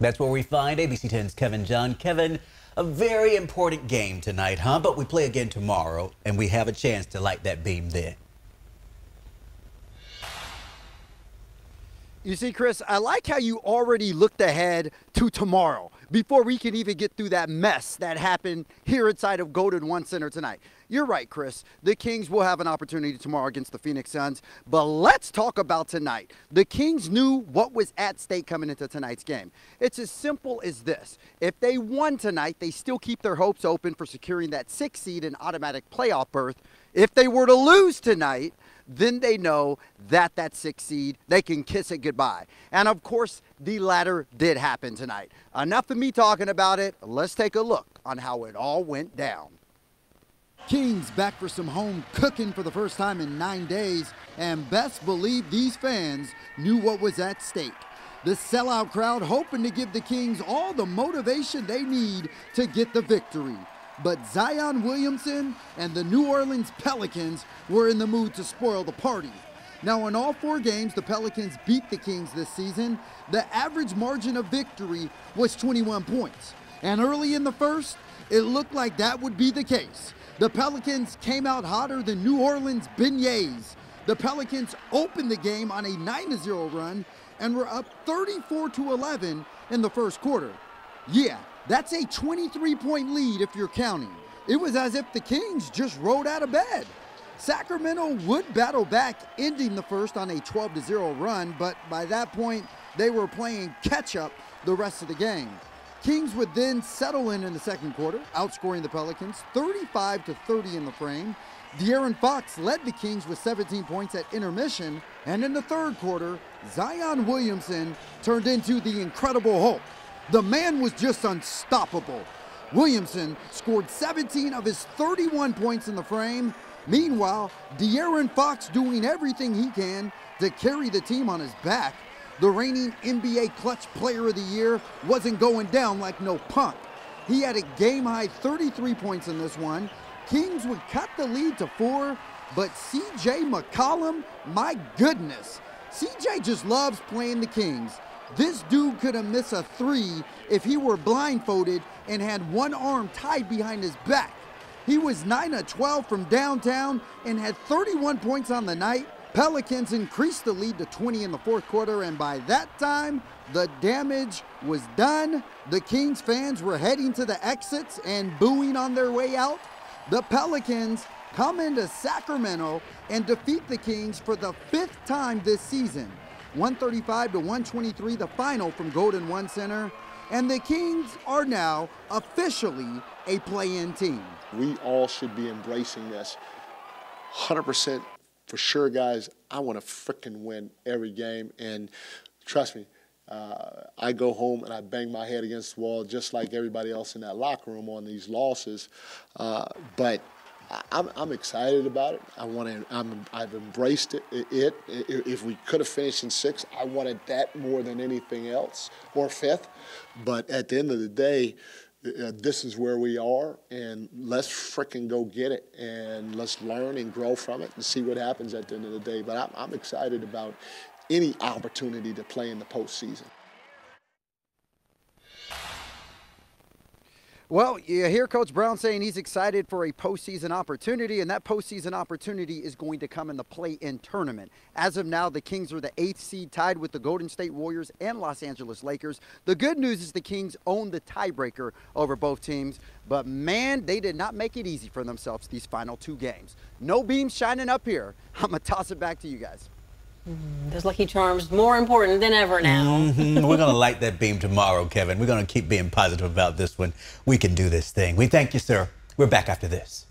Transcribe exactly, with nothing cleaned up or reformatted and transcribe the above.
That's where we find A B C ten's Kevin John. Kevin, a very important game tonight, huh? But we play again tomorrow, and we have a chance to light that beam then. You see, Chris, I like how you already looked ahead to tomorrow before we can even get through that mess that happened here inside of Golden One Center tonight. You're right, Chris. The Kings will have an opportunity tomorrow against the Phoenix Suns, but let's talk about tonight. The Kings knew what was at stake coming into tonight's game. It's as simple as this. If they won tonight, they still keep their hopes open for securing that sixth seed and automatic playoff berth. If they were to lose tonight, then they know that that sixth seed, they can kiss it goodbye. And of course, the latter did happen tonight. Enough of me talking about it. Let's take a look on how it all went down. Kings back for some home cooking for the first time in nine days. And best believe these fans knew what was at stake. The sellout crowd hoping to give the Kings all the motivation they need to get the victory. But Zion Williamson and the New Orleans Pelicans were in the mood to spoil the party. Now, in all four games, the Pelicans beat the Kings this season. The average margin of victory was twenty-one points. And early in the first, it looked like that would be the case. The Pelicans came out hotter than New Orleans beignets. The Pelicans opened the game on a nine to zero run and were up thirty-four to eleven in the first quarter. Yeah. That's a twenty-three point lead if you're counting. It was as if the Kings just rolled out of bed. Sacramento would battle back, ending the first on a twelve to zero run, but by that point, they were playing catch-up the rest of the game. Kings would then settle in in the second quarter, outscoring the Pelicans thirty-five to thirty in the frame. De'Aaron Fox led the Kings with seventeen points at intermission, and in the third quarter, Zion Williamson turned into the Incredible Hulk. The man was just unstoppable. Williamson scored seventeen of his thirty-one points in the frame. Meanwhile, De'Aaron Fox doing everything he can to carry the team on his back. The reigning N B A Clutch Player of the Year wasn't going down like no punk. He had a game-high thirty-three points in this one. Kings would cut the lead to four, but C J McCollum, my goodness. C J just loves playing the Kings. This dude could have missed a three if he were blindfolded and had one arm tied behind his back. He was nine of twelve from downtown and had thirty-one points on the night. Pelicans increased the lead to twenty in the fourth quarter, and by that time, the damage was done. The Kings fans were heading to the exits and booing on their way out. The Pelicans come into Sacramento and defeat the Kings for the fifth time this season. one thirty-five to one twenty-three, the final from Golden One Center. And the Kings are now officially a play-in team. We all should be embracing this. one hundred percent for sure, guys. I want to frickin' win every game. And trust me, uh, I go home and I bang my head against the wall just like everybody else in that locker room on these losses. Uh, but I'm, I'm excited about it. I want to. I'm, I've embraced it, it, it. If we could have finished in sixth, I wanted that more than anything else, or fifth. But at the end of the day, uh, this is where we are, and let's frickin' go get it, and let's learn and grow from it, and see what happens at the end of the day. But I'm, I'm excited about any opportunity to play in the postseason. Well, you hear Coach Brown saying he's excited for a postseason opportunity, and that postseason opportunity is going to come in the play-in tournament. As of now, the Kings are the eighth seed, tied with the Golden State Warriors and Los Angeles Lakers. The good news is the Kings own the tiebreaker over both teams, but man, they did not make it easy for themselves these final two games. No beams shining up here. I'm going to toss it back to you guys. Those Lucky Charms, more important than ever now. Mm-hmm. We're going to light that beam tomorrow, Kevin. We're going to keep being positive about this one. We can do this thing. We thank you, sir. We're back after this.